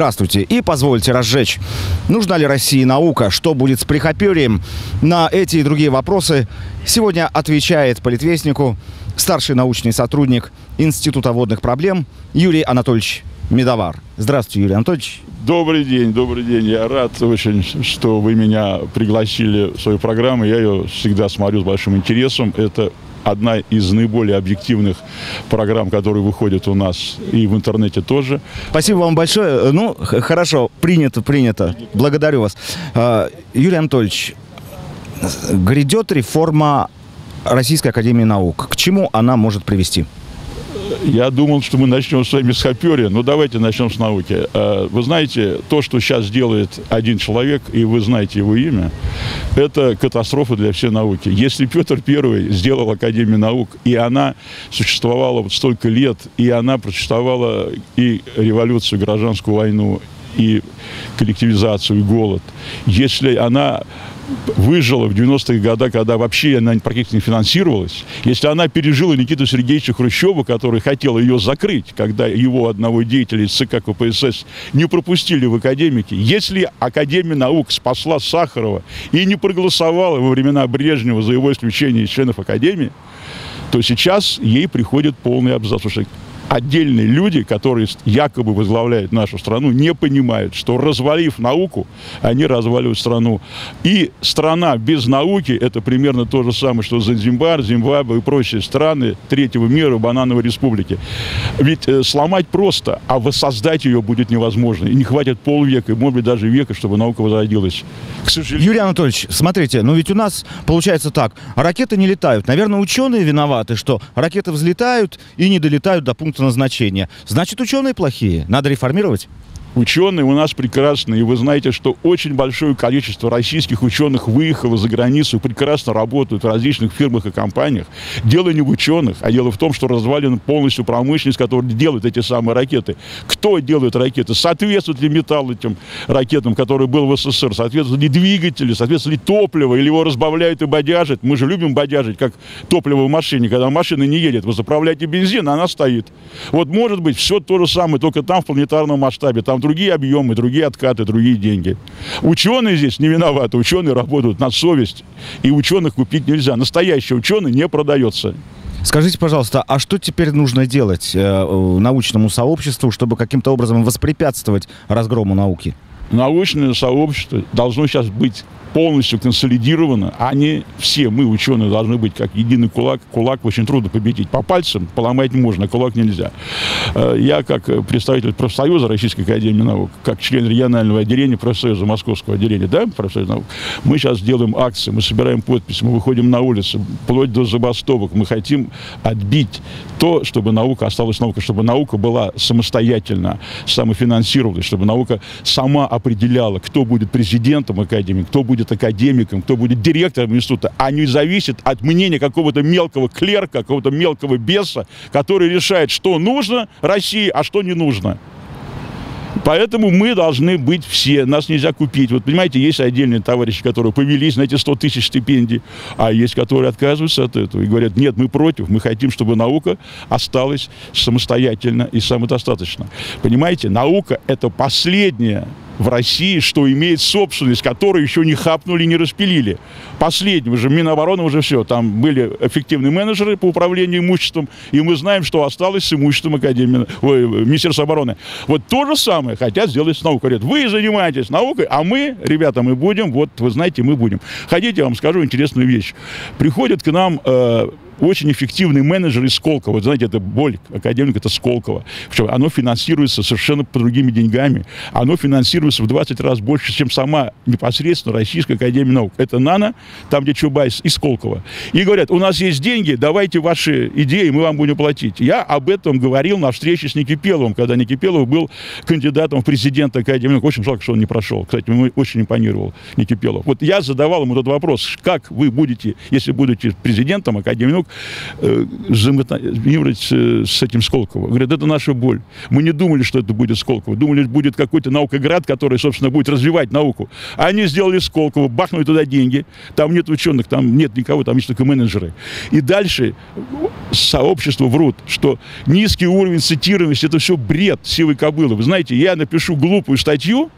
здравствуйте и позвольте разжечь. Нужна ли России наука? Что будет с Прихопёрьем? На эти и другие вопросы сегодня отвечает политвестнику старший научный сотрудник Института водных проблем Юрий Анатольевич Медовар. Здравствуйте, Юрий Анатольевич. Добрый день, добрый день. Я рад очень, что вы меня пригласили в свою программу. Я ее всегда смотрю с большим интересом. Это одна из наиболее объективных программ, которые выходят у нас и в интернете тоже. Спасибо вам большое. Ну, хорошо, принято, принято. Благодарю вас. Юрий Анатольевич, грядет реформа Российской Академии Наук. К чему она может привести? Я думал, что мы начнем с вами с Хопёрья, но давайте начнем с науки. Вы знаете, то, что сейчас делает один человек, и вы знаете его имя, это катастрофа для всей науки. Если Петр Первый сделал Академию наук, и она существовала вот столько лет, и она прочитала и революцию, и гражданскую войну, и коллективизацию, и голод, если она выжила в 90-х годах, когда вообще она практически не финансировалась, если она пережила Никиту Сергеевича Хрущева, который хотел ее закрыть, когда его одного деятеля из ЦК КПСС не пропустили в академики, если Академия наук спасла Сахарова и не проголосовала во времена Брежнева за его исключение из членов Академии, то сейчас ей приходит полный абзац. Отдельные люди, которые якобы возглавляют нашу страну, не понимают, что, развалив науку, они разваливают страну. И страна без науки – это примерно то же самое, что Занзибар, Зимбабве и прочие страны третьего мира, банановой республики. Ведь сломать просто, а воссоздать ее будет невозможно. И не хватит полвека, и, может быть, даже века, чтобы наука возродилась. К сожалению. Юрий Анатольевич, смотрите, ну ведь у нас получается так. Ракеты не летают. Наверное, ученые виноваты, что ракеты взлетают и не долетают до пункта назначения. Значит, ученые плохие. Надо реформировать. Ученые у нас прекрасные. И вы знаете, что очень большое количество российских ученых выехало за границу, прекрасно работают в различных фирмах и компаниях. Дело не в ученых, а дело в том, что развалена полностью промышленность, которая делает эти самые ракеты. Кто делает ракеты? Соответствует ли металл этим ракетам, который был в СССР? Соответствуют ли двигатели? Соответствует ли топливо? Или его разбавляют и бодяжат? Мы же любим бодяжить, как топливо в машине. Когда машина не едет, вы заправляете бензин, а она стоит. Вот может быть все то же самое, только там в планетарном масштабе. Там другие объемы, другие откаты, другие деньги. Ученые здесь не виноваты. Ученые работают на совесть. И ученых купить нельзя. Настоящий ученый не продается. Скажите, пожалуйста, а что теперь нужно делать научному сообществу, чтобы каким-то образом воспрепятствовать разгрому науки? Научное сообщество должно сейчас быть полностью консолидировано. Они все, мы, ученые, должны быть как единый кулак. Кулак очень трудно победить. По пальцам поломать можно, кулак нельзя. Я, как представитель профсоюза Российской Академии Наук, как член регионального отделения профсоюза, московского отделения, да, профсоюза наук, мы сейчас делаем акции, мы собираем подписи, мы выходим на улицы, вплоть до забастовок. Мы хотим отбить то, чтобы наука осталась наукой, чтобы наука была самостоятельна, самофинансировалась, чтобы наука сама определяла, кто будет президентом Академии, кто будет академиком, кто будет директором института, а не зависит от мнения какого-то мелкого клерка, какого-то мелкого беса, который решает, что нужно России, а что не нужно. Поэтому мы должны быть все, нас нельзя купить. Вот понимаете, есть отдельные товарищи, которые повелись на эти 100 тысяч стипендий, а есть, которые отказываются от этого и говорят, нет, мы против, мы хотим, чтобы наука осталась самостоятельно и самодостаточно. Понимаете, наука – это последнее в России, что имеет собственность, которую еще не хапнули, не распилили. Последнего же, Минобороны уже все, там были эффективные менеджеры по управлению имуществом, и мы знаем, что осталось с имуществом Академии, Министерства обороны. Вот то же самое хотят сделать с наукой. Говорят, вы занимаетесь наукой, а мы, ребята, мы будем, вот вы знаете, мы будем. Хотите, я вам скажу интересную вещь. Приходят к нам очень эффективный менеджер из Сколково. Вот, знаете, это боль академика, это Сколково. Причем оно финансируется совершенно по другими деньгами. Оно финансируется в 20 раз больше, чем сама непосредственно Российская Академия Наук. Это НАНО, там, где Чубайс, и Сколково. И говорят, у нас есть деньги, давайте ваши идеи, мы вам будем платить. Я об этом говорил на встрече с Никипеловым, когда Никипелов был кандидатом в президента Академии Наук. Очень жалко, что он не прошел. Кстати, мне очень импонировал Никипелов. Вот я задавал ему этот вопрос, как вы будете, если будете президентом Академии Наук, взаимодействовать с этим Сколково. Говорят, это наша боль. Мы не думали, что это будет Сколково. Думали, будет какой-то наукоград, который, собственно, будет развивать науку. А они сделали Сколково, бахнули туда деньги. Там нет ученых, там нет никого, там есть только менеджеры. И дальше сообщество врут, что низкий уровень цитируемости – это все бред сивой кобылы. Вы знаете, я напишу глупую статью,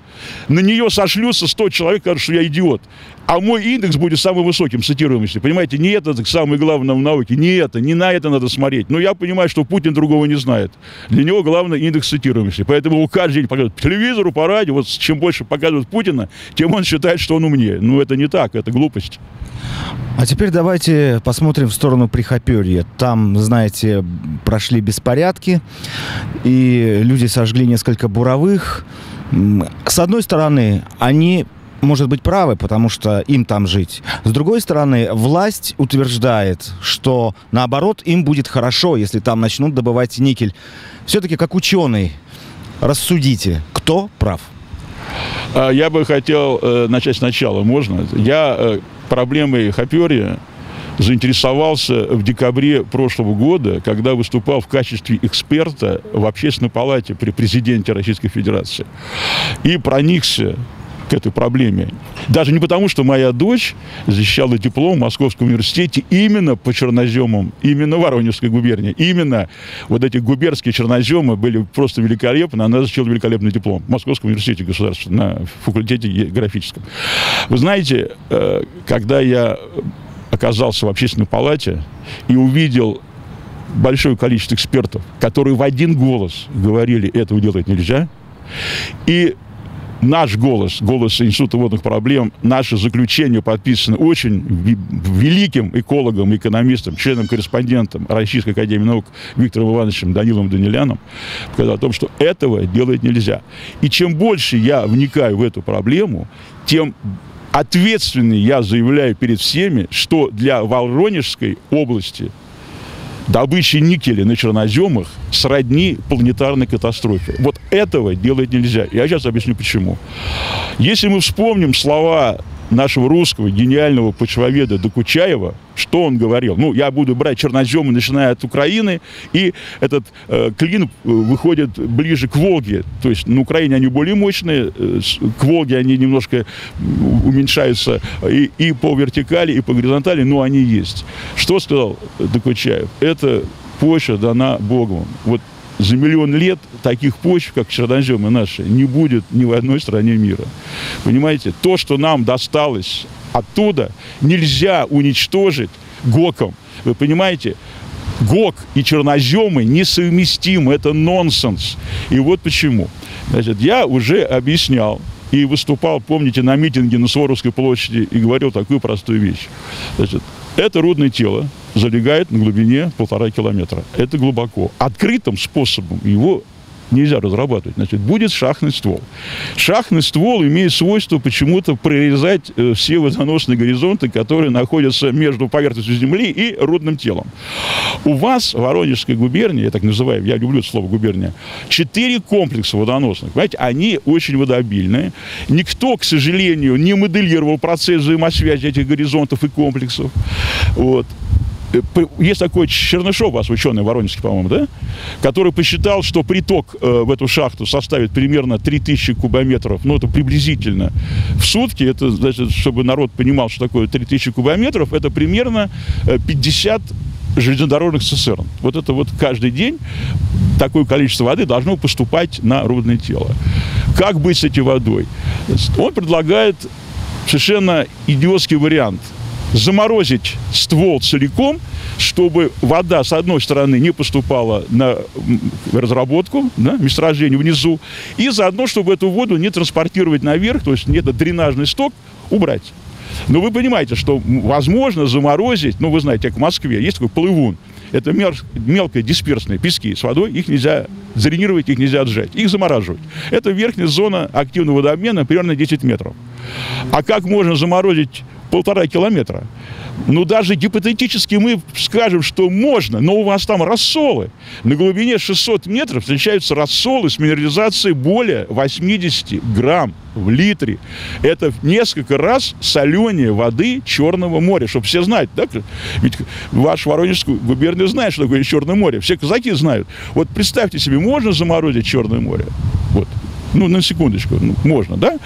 на нее сошлются 100 человек, кажется, что я идиот. А мой индекс будет самым высоким цитируемости. Понимаете, не это самое главное в науке, не это, не на это надо смотреть. Но я понимаю, что Путин другого не знает. Для него главное индекс цитируемости. Поэтому его каждый день показывают по телевизору, по радио. Вот чем больше показывают Путина, тем он считает, что он умнее. Ну, это не так, это глупость. А теперь давайте посмотрим в сторону Прихопёрья. Там, знаете, прошли беспорядки, и люди сожгли несколько буровых. С одной стороны, они, может быть, правы, потому что им там жить. С другой стороны, власть утверждает, что, наоборот, им будет хорошо, если там начнут добывать никель. Все-таки, как ученый, рассудите, кто прав? Я бы хотел начать сначала, можно? Я проблемой Хопёрья заинтересовался в декабре прошлого года, когда выступал в качестве эксперта в Общественной палате при президенте Российской Федерации. И проникся к этой проблеме. Даже не потому, что моя дочь защищала диплом в Московском университете именно по черноземам, именно Воронежской губернии. Именно вот эти губернские черноземы были просто великолепны. Она защитила великолепный диплом в Московском университете государственном, на факультете географическом. Вы знаете, когда я оказался в Общественной палате и увидел большое количество экспертов, которые в один голос говорили, этого делать нельзя. И наш голос, голос Института водных проблем, наше заключение подписано очень великим экологом, экономистом, членом-корреспондентом Российской Академии Наук Виктором Ивановичем Даниляном, сказал о том, что этого делать нельзя. И чем больше я вникаю в эту проблему, тем ответственный я заявляю перед всеми, что для Воронежской области добыча никеля на черноземах сродни планетарной катастрофе. Вот этого делать нельзя. Я сейчас объясню, почему. Если мы вспомним слова нашего русского гениального почвоведа Докучаева, что он говорил? Ну, я буду брать черноземы, начиная от Украины, и этот клин выходит ближе к Волге. То есть на Украине они более мощные, к Волге они немножко уменьшаются и по вертикали, и по горизонтали, но они есть. Что сказал Докучаев? Это почва дана Богом. Вот за миллион лет таких почв, как черноземы наши, не будет ни в одной стране мира. Понимаете, то, что нам досталось оттуда, нельзя уничтожить ГОКом. Вы понимаете, ГОК и черноземы несовместимы, это нонсенс. И вот почему. Значит, я уже объяснял и выступал, помните, на митинге на Суворовской площади и говорил такую простую вещь. Значит, это рудное тело залегает на глубине 1,5 километра. Это глубоко. Открытым способом его нельзя разрабатывать. Значит, будет шахтный ствол. Шахтный ствол имеет свойство почему-то прорезать все водоносные горизонты, которые находятся между поверхностью земли и рудным телом. У вас в Воронежской губернии, я так называю, я люблю это слово губерния, 4 комплекса водоносных. Понимаете, они очень водообильные. Никто, к сожалению, не моделировал процесс взаимосвязи этих горизонтов и комплексов. Вот. Есть такой Чернышов, у вас ученый воронежский, по-моему, да? Который посчитал, что приток в эту шахту составит примерно 3000 кубометров, ну, это приблизительно в сутки. Это, значит, чтобы народ понимал, что такое 3000 кубометров, это примерно 50 железнодорожных цистерн. Вот это вот каждый день такое количество воды должно поступать на рудное тело. Как быть с этой водой? Он предлагает совершенно идиотский вариант. Заморозить ствол целиком, чтобы вода, с одной стороны, не поступала на разработку, на месторождение внизу, и заодно, чтобы эту воду не транспортировать наверх, то есть этот дренажный сток убрать. Но вы понимаете, что возможно заморозить, ну, вы знаете, как в Москве есть такой плывун, это мелкие дисперсные пески с водой, их нельзя дренировать, их нельзя отжать, их замораживать. Это верхняя зона активного водообмена, примерно 10 метров. А как можно заморозить 1,5 километра. Ну, даже гипотетически мы скажем, что можно, но у вас там рассолы. На глубине 600 метров встречаются рассолы с минерализацией более 80 грамм в литре. Это в несколько раз соленее воды Черного моря. Чтобы все знали, да? Ведь ваш Воронежский губерния знает, что такое Черное море. Все казаки знают. Вот представьте себе, можно заморозить Черное море? Вот. Ну, на секундочку, ну, можно, да?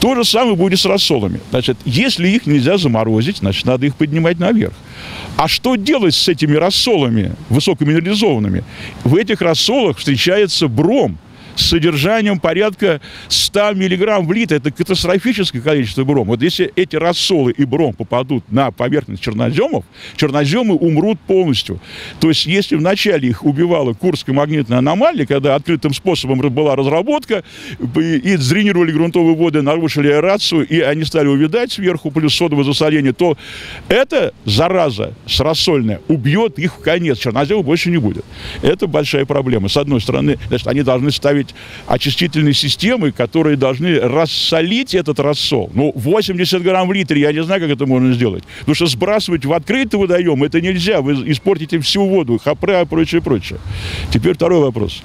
То же самое будет с рассолами. Значит, если их нельзя заморозить, значит, надо их поднимать наверх. А что делать с этими рассолами высокоминерализованными? В этих рассолах встречается бром с содержанием порядка 100 миллиграмм в литр. Это катастрофическое количество бром. Вот если эти рассолы и бром попадут на поверхность черноземов, черноземы умрут полностью. То есть если вначале их убивала Курская магнитная аномалия, когда открытым способом была разработка, и дренировали грунтовые воды, нарушили аэрацию, и они стали увядать сверху, плюс содовое засоление, то эта зараза рассольная убьет их в конец. Черноземов больше не будет. Это большая проблема. С одной стороны, значит, они должны ставить очистительные системы, которые должны рассолить этот рассол. Ну, 80 грамм в литре, я не знаю, как это можно сделать. Потому что сбрасывать в открытый водоем это нельзя. Вы испортите всю воду, хопра и прочее, прочее. Теперь второй вопрос.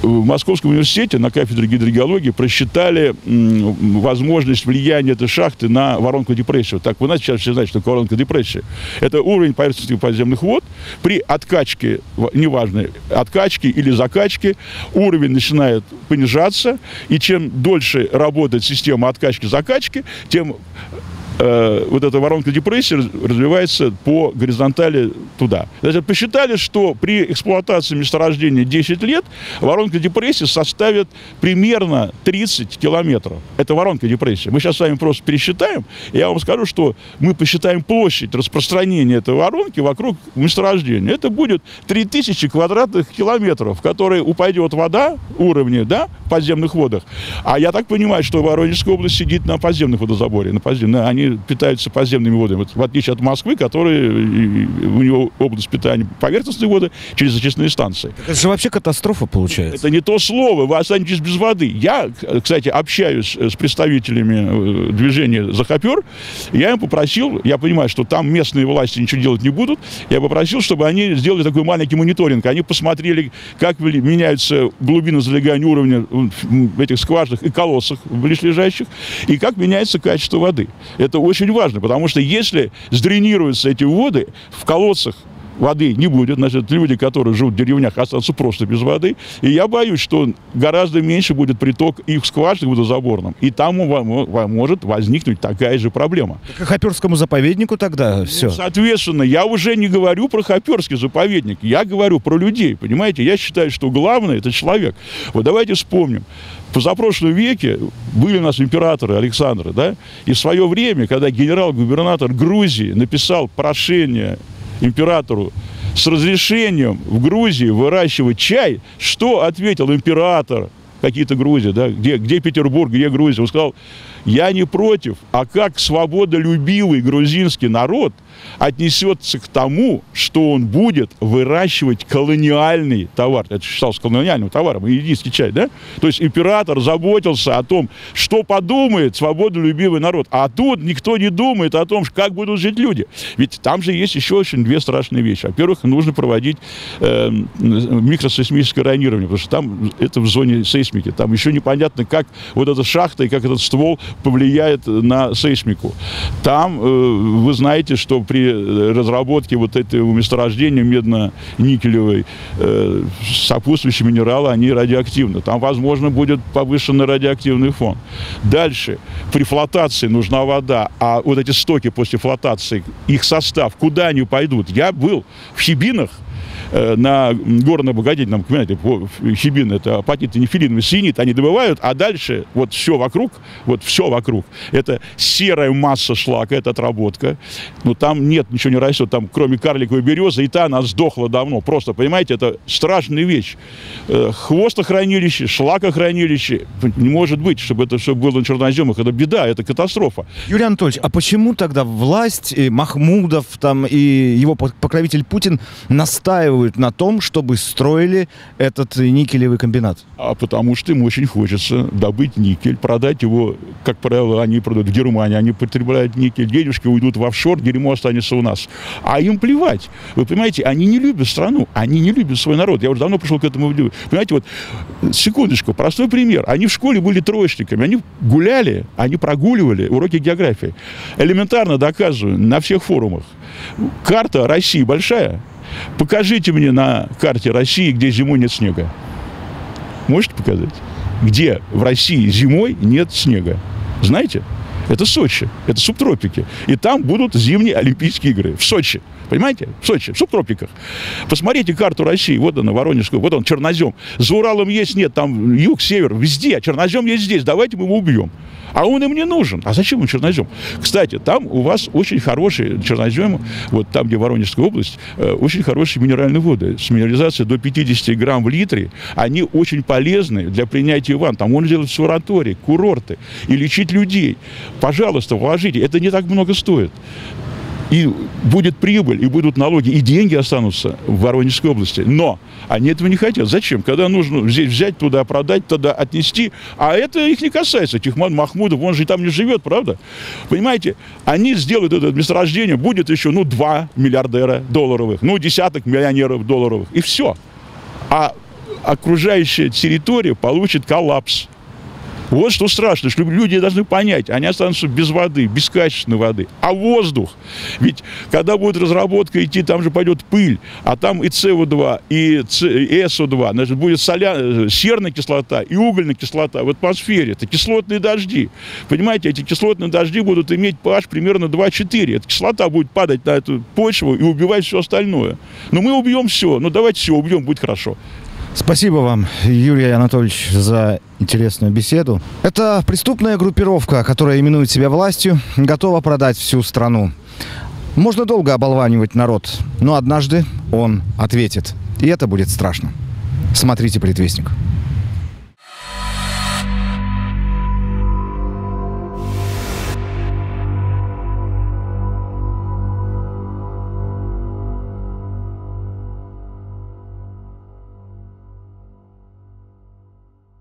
В Московском университете на кафедре гидрогеологии просчитали возможность влияния этой шахты на воронку депрессии. Так, вы сейчас все знаете, что такое воронка депрессии. Это уровень поверхности подземных вод. При откачке, неважно, откачке или закачке, уровень начинает понижаться. И чем дольше работает система откачки-закачки, тем вот эта воронка депрессии развивается по горизонтали туда. Значит, посчитали, что при эксплуатации месторождения 10 лет воронка депрессии составит примерно 30 километров. Это воронка депрессии. Мы сейчас с вами просто пересчитаем. Я вам скажу, что мы посчитаем площадь распространения этой воронки вокруг месторождения. Это будет 3000 квадратных километров, в которые упадет вода уровня, да, в подземных водах. А я так понимаю, что Воронежская область сидит на подземных водозаборе. Они питаются подземными водами, вот, в отличие от Москвы, которая, у него область питания поверхностной воды через очистные станции. Это же вообще катастрофа получается. Это не то слово, вы останетесь без воды. Я, кстати, общаюсь с представителями движения «За Хопер», я им попросил, я понимаю, что там местные власти ничего делать не будут, я попросил, чтобы они сделали такой маленький мониторинг, они посмотрели, как меняются глубины залегания уровня в этих скважинах и колоссах близлежащих, и как меняется качество воды. Это очень важно, потому что если сдренируются эти воды, в колодцах воды не будет, значит, люди, которые живут в деревнях, останутся просто без воды. И я боюсь, что гораздо меньше будет приток их скважин водозаборным. И там может возникнуть такая же проблема. К Хоперскому заповеднику тогда все? Ну, соответственно, я уже не говорю про Хоперский заповедник, я говорю про людей, понимаете? Я считаю, что главное – это человек. Вот давайте вспомним. В позапрошлом веке были у нас императоры Александры, да? И в свое время, когда генерал-губернатор Грузии написал прошение императору с разрешением в Грузии выращивать чай, что ответил император? Какие-то Грузии, да? Где Петербург, где Грузия? Он сказал, я не против, а как свободолюбивый грузинский народ отнесется к тому, что он будет выращивать колониальный товар. Это считалось колониальным товаром, индийский чай, да? То есть император заботился о том, что подумает свободолюбивый народ. А тут никто не думает о том, как будут жить люди. Ведь там же есть еще очень две страшные вещи. Во-первых, нужно проводить микросейсмическое районирование, потому что там это в зоне сейсмики. Там еще непонятно, как вот эта шахта и как этот ствол повлияет на сейсмику. Там, вы знаете, что при разработке вот этого месторождения медно-никелевой сопутствующие минералы, они радиоактивны. Там, возможно, будет повышенный радиоактивный фон. Дальше. При флотации нужна вода, а вот эти стоки после флотации, их состав, куда они пойдут? Я был в Хибинах, на горно-обогатительном, понимаете, хибин, это апатит, нефилин, синит, они добывают, а дальше вот все вокруг, это серая масса шлака, это отработка, но там нет, ничего не растет, там кроме карликовой березы, и та она сдохла давно, просто, понимаете, это страшная вещь. Хвостохранилище, шлакохранилище, не может быть, чтобы это все было на черноземах, это беда, это катастрофа. Юрий Анатольевич, а почему тогда власть, и Махмудов, там, и его покровитель Путин настаивают настаивают на том, чтобы строили этот никелевый комбинат? А потому что им очень хочется добыть никель, продать его, как правило, они продают в Германии, они потребляют никель, денежки уйдут в офшор, дерьмо останется у нас. А им плевать. Вы понимаете, они не любят страну, они не любят свой народ. Я уже давно пришел к этому. Понимаете, вот, секундочку, простой пример. Они в школе были троечниками, они гуляли, они прогуливали уроки географии. Элементарно доказываю на всех форумах. Карта России большая. Покажите мне на карте России, где зимой нет снега. Можете показать? Где в России зимой нет снега? Знаете? Это Сочи, это субтропики. И там будут зимние Олимпийские игры. В Сочи. Понимаете? В Сочи, в субтропиках. Посмотрите карту России. Вот она, Воронежская, вот он, чернозем. За Уралом есть, нет, там юг, север, везде. А чернозем есть здесь, давайте мы его убьем. А он им не нужен. А зачем он чернозем? Кстати, там у вас очень хорошие черноземы, вот там, где Воронежская область, очень хорошие минеральные воды. С минерализацией до 50 грамм в литре. Они очень полезны для принятия ванн. Там можно делать санатории, курорты и лечить людей. Пожалуйста, вложите. Это не так много стоит. И будет прибыль, и будут налоги, и деньги останутся в Воронежской области. Но они этого не хотят. Зачем? Когда нужно здесь взять, туда продать, туда отнести. А это их не касается. Тихман Махмудов, он же там не живет, правда? Понимаете, они сделают это месторождение, будет еще, ну, 2 миллиардера долларовых, ну, десяток миллионеров долларовых, и все. А окружающая территория получит коллапс. Вот что страшно, что люди должны понять, они останутся без воды, без качественной воды. А воздух, ведь когда будет разработка идти, там же пойдет пыль, а там и СО2, и СО2, значит, будет серная кислота и угольная кислота в атмосфере, это кислотные дожди. Понимаете, эти кислотные дожди будут иметь pH примерно 2,4, эта кислота будет падать на эту почву и убивать все остальное. Но мы убьем все, ну давайте все убьем, будет хорошо. Спасибо вам, Юрий Анатольевич, за интересную беседу. Это преступная группировка, которая именует себя властью, готова продать всю страну. Можно долго оболванивать народ, но однажды он ответит. И это будет страшно. Смотрите «Политвестник».